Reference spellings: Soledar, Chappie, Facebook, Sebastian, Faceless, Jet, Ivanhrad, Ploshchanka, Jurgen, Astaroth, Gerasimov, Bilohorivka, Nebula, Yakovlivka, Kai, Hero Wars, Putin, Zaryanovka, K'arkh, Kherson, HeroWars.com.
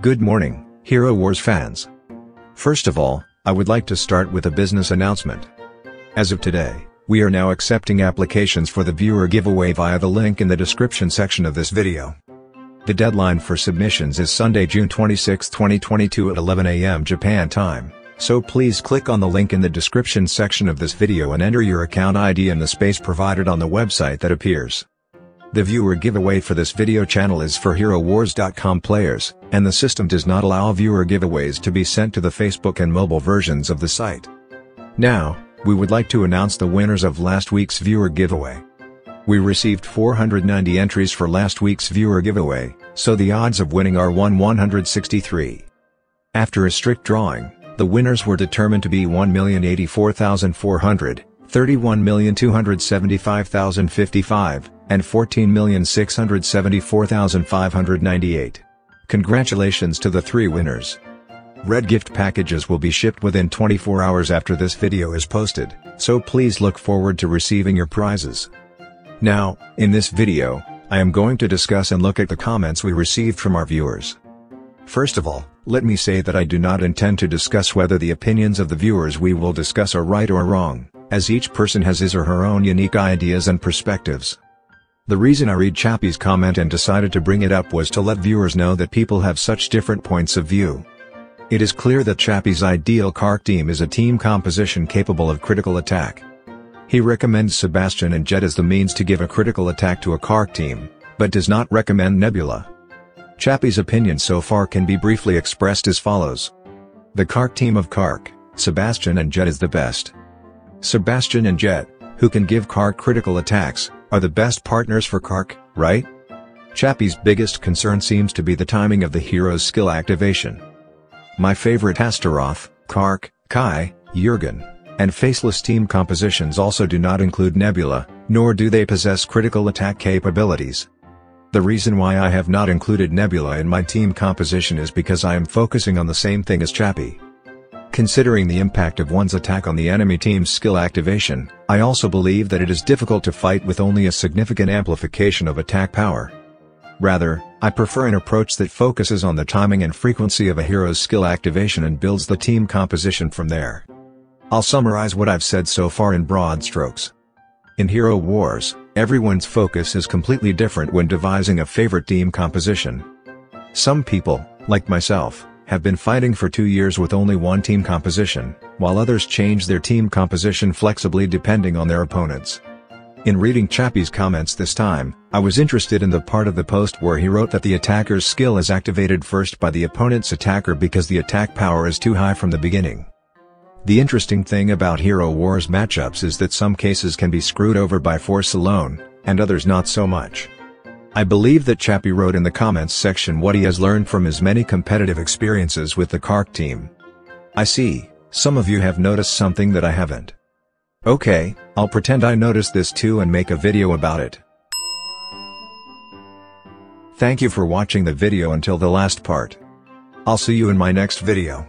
Good morning, Hero Wars fans. First of all, I would like to start with a business announcement. As of today, we are now accepting applications for the viewer giveaway via the link in the description section of this video. The deadline for submissions is Sunday, June 26, 2022 at 11 a.m. Japan time, so please click on the link in the description section of this video and enter your account ID in the space provided on the website that appears. The viewer giveaway for this video channel is for HeroWars.com players, and the system does not allow viewer giveaways to be sent to the Facebook and mobile versions of the site. Now, we would like to announce the winners of last week's viewer giveaway. We received 490 entries for last week's viewer giveaway, so the odds of winning are 1/163. After a strict drawing, the winners were determined to be 1,084,400, 31,275,055, and 14,674,598. Congratulations to the three winners. Red gift packages will be shipped within 24 hours after this video is posted, so please look forward to receiving your prizes. Now, in this video, I am going to discuss and look at the comments we received from our viewers. First of all, let me say that I do not intend to discuss whether the opinions of the viewers we will discuss are right or wrong, as each person has his or her own unique ideas and perspectives. The reason I read Chappie's comment and decided to bring it up was to let viewers know that people have such different points of view. It is clear that Chappie's ideal K'arkh team is a team composition capable of critical attack. He recommends Sebastian and Jet as the means to give a critical attack to a K'arkh team, but does not recommend Nebula. Chappie's opinion so far can be briefly expressed as follows. The K'arkh team of K'arkh, Sebastian and Jet is the best. Sebastian and Jet, who can give K'arkh critical attacks, are the best partners for K'arkh, right? Chappie's biggest concern seems to be the timing of the hero's skill activation. My favorite Astaroth, K'arkh, Kai, Jurgen, and Faceless team compositions also do not include Nebula, nor do they possess critical attack capabilities. The reason why I have not included Nebula in my team composition is because I am focusing on the same thing as Chappie. Considering the impact of one's attack on the enemy team's skill activation, I also believe that it is difficult to fight with only a significant amplification of attack power. Rather, I prefer an approach that focuses on the timing and frequency of a hero's skill activation and builds the team composition from there. I'll summarize what I've said so far in broad strokes. In Hero Wars, everyone's focus is completely different when devising a favorite team composition. Some people, like myself, have been fighting for 2 years with only one team composition, while others change their team composition flexibly depending on their opponents. In reading Chappie's comments this time, I was interested in the part of the post where he wrote that the attacker's skill is activated first by the opponent's attacker because the attack power is too high from the beginning. The interesting thing about Hero Wars matchups is that some cases can be screwed over by force alone, and others not so much. I believe that Chappie wrote in the comments section what he has learned from his many competitive experiences with the K'arkh team. I see, some of you have noticed something that I haven't. Okay, I'll pretend I noticed this too and make a video about it. Thank you for watching the video until the last part. I'll see you in my next video.